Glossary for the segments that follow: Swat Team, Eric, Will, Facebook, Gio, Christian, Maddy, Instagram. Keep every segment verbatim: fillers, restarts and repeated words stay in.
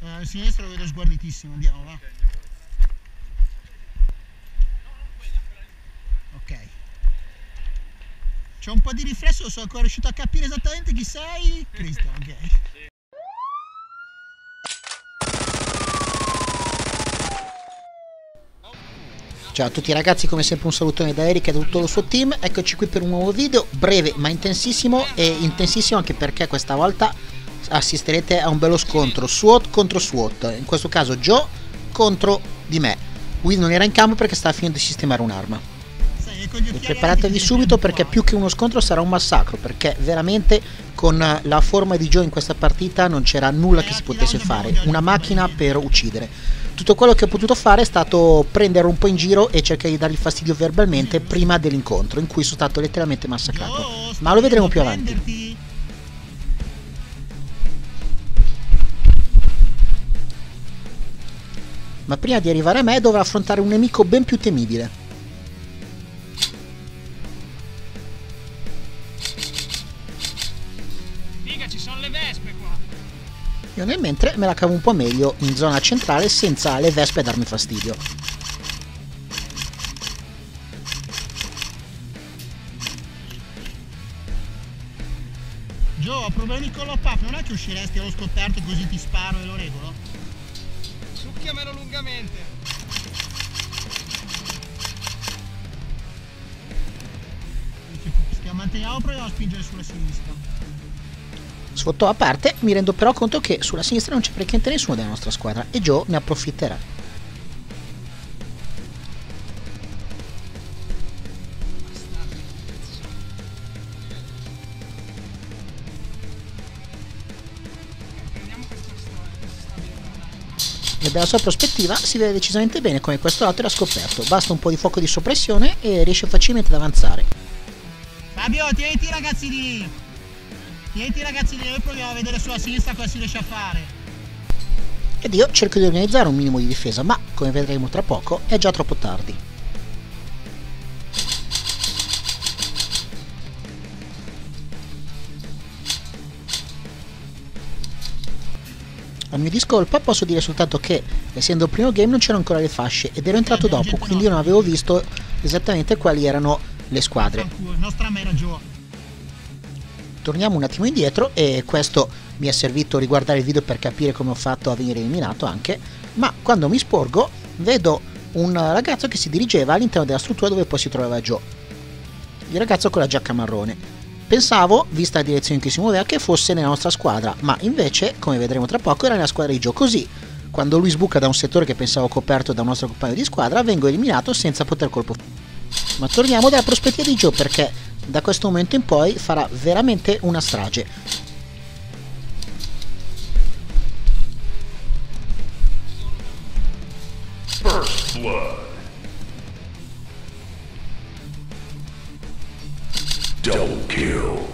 eh, al sinistro lo vedo sguarnitissimo, andiamo, va. Ok, c'è un po' di riflesso, sono ancora riuscito a capire esattamente chi sei, Cristo, ok. Ciao a tutti ragazzi, come sempre un salutone da Eric e da tutto lo suo team. Eccoci qui per un nuovo video, breve ma intensissimo, e intensissimo anche perché questa volta assisterete a un bello scontro, SWAT contro SWAT, in questo caso Gio contro di me. Will non era in campo perché stava finendo di sistemare un'arma. Preparatevi subito perché più che uno scontro sarà un massacro, perché veramente con la forma di Gio in questa partita non c'era nulla che si potesse fare, una macchina per uccidere. Tutto quello che ho potuto fare è stato prendere un po' in giro e cercare di dargli fastidio verbalmente prima dell'incontro, in cui sono stato letteralmente massacrato, ma lo vedremo più avanti. Ma prima di arrivare a me dovrà affrontare un nemico ben più temibile. Figa, ci sono le vespe qua. Io nel mentre me la cavo un po' meglio in zona centrale senza le vespe a darmi fastidio. Gio, ho problemi con l'op-up, non è che usciresti allo scoperto così ti sparo e lo regolo? Succhiamelo lungamente. Manteniamo, proviamo a spingere sulla sinistra. Sfottò a parte, mi rendo però conto che sulla sinistra non c'è praticamente nessuno della nostra squadra e Gio ne approfitterà. E dalla sua prospettiva si vede decisamente bene come questo lato era scoperto, basta un po' di fuoco di soppressione e riesce facilmente ad avanzare. Fabio, tieniti ragazzi lì! Niente ragazzi, noi proviamo a vedere sulla sinistra cosa si riesce a fare. Ed io cerco di organizzare un minimo di difesa, ma come vedremo tra poco è già troppo tardi. A mio discolpa posso dire soltanto che, essendo il primo game, non c'erano ancora le fasce ed ero entrato dopo, quindi io non avevo visto esattamente quali erano le squadre. Nostra mera Gio. Torniamo un attimo indietro, e questo mi è servito a riguardare il video per capire come ho fatto a venire eliminato anche, ma quando mi sporgo vedo un ragazzo che si dirigeva all'interno della struttura dove poi si trovava Gio, il ragazzo con la giacca marrone. Pensavo, vista la direzione in cui si muoveva, che fosse nella nostra squadra, ma invece, come vedremo tra poco, era nella squadra di Gio. Così, quando lui sbuca da un settore che pensavo coperto da un nostro compagno di squadra, vengo eliminato senza poter colpo. Ma torniamo dalla prospettiva di Gio, perché da questo momento in poi farà veramente una strage. First blood. Double kill.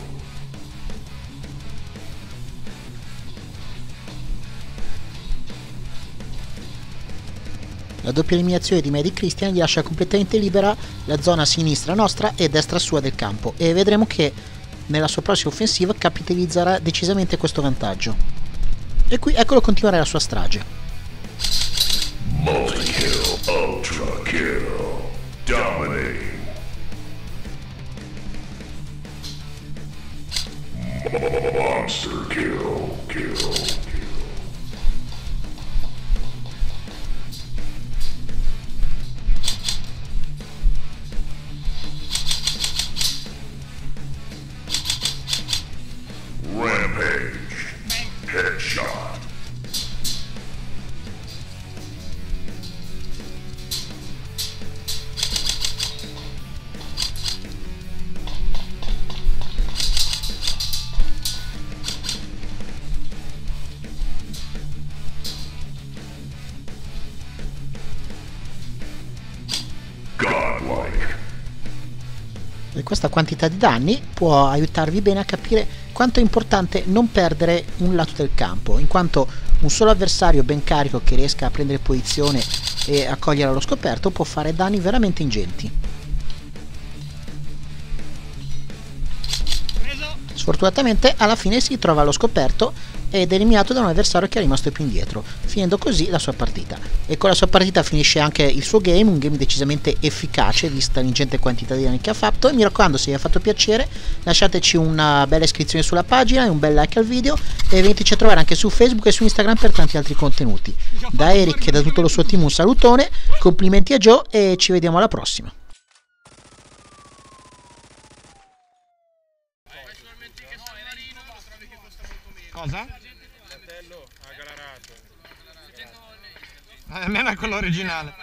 La doppia eliminazione di Maddy e Christian gli lascia completamente libera la zona sinistra nostra e destra sua del campo, e vedremo che nella sua prossima offensiva capitalizzerà decisamente questo vantaggio. E qui eccolo continuare la sua strage. Multi-kill, ultra-kill, dominating. Monster kill, kill. E questa quantità di danni può aiutarvi bene a capire quanto è importante non perdere un lato del campo, in quanto un solo avversario ben carico che riesca a prendere posizione e a cogliere allo scoperto può fare danni veramente ingenti. Sfortunatamente alla fine si trova allo scoperto ed è eliminato da un avversario che è rimasto più indietro, finendo così la sua partita. E con la sua partita finisce anche il suo game, un game decisamente efficace vista l'ingente quantità di danni che ha fatto. E mi raccomando, se vi ha fatto piacere lasciateci una bella iscrizione sulla pagina e un bel like al video, e veniteci a trovare anche su Facebook e su Instagram per tanti altri contenuti. Da Eric e da tutto lo suo team un salutone, complimenti a Gio e ci vediamo alla prossima. Cosa? Fratello, ha galarato. A me era quello originale.